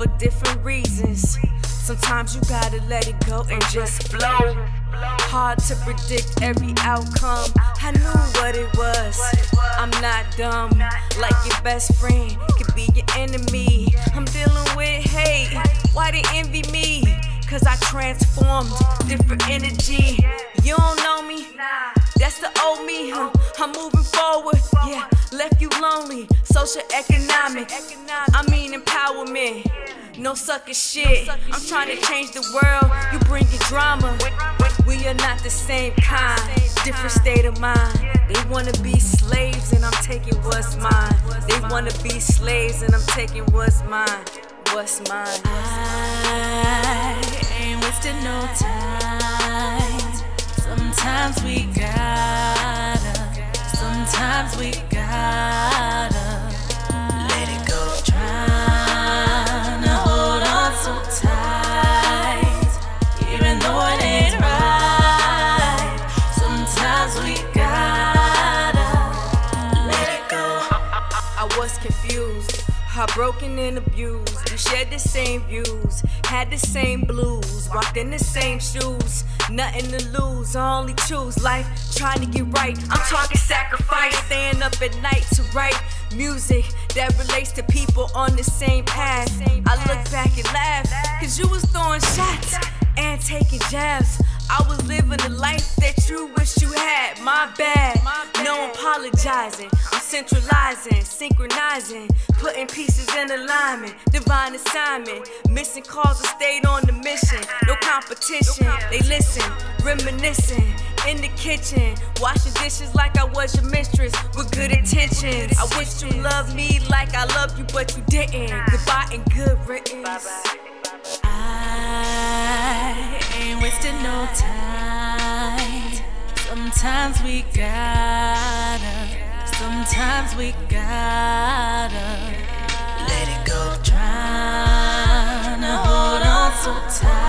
for different reasons. Sometimes you gotta let it go and just flow. Hard to predict every outcome. I knew what it was. I'm not dumb. Like your best friend could be your enemy. I'm dealing with hate. Why they envy me? Cause I transformed, different energy. You don't know me, that's the old me. I'm moving forward, yeah. Left you lonely, socioeconomic. I mean empowerment, no sucker shit. I'm trying to change the world, you bring your drama. We are not the same kind, different state of mind. They wanna be slaves and I'm taking what's mine. They wanna be slaves and I'm taking what's mine. What's mine? I ain't wasting no time. Sometimes we gotta, sometimes we gotta let it go. Tryna hold on so tight, even though it ain't right. Sometimes we gotta let it go. I was confused, heartbroken and abused. We shared the same views, had the same blues, walked in the same shoes. Nothing to lose, I only choose life, trying to get right. I'm talking sacrifice, staying up at night to write music that relates to people on the same path. I look back and laugh, cause you was throwing shots and taking jabs. I was living the life that you wish you had. My bad, no apologizing. I'm centralizing, synchronizing, putting pieces in alignment. Divine assignment, missing calls. I stayed on the mission. No competition. They listen, reminiscing in the kitchen, washing dishes like I was your mistress with good intentions. I wish you loved me like I loved you, but you didn't. Goodbye and good riddance. I ain't wasting no time. Sometimes we gotta, sometimes we gotta let it go. Tryna hold on so tight.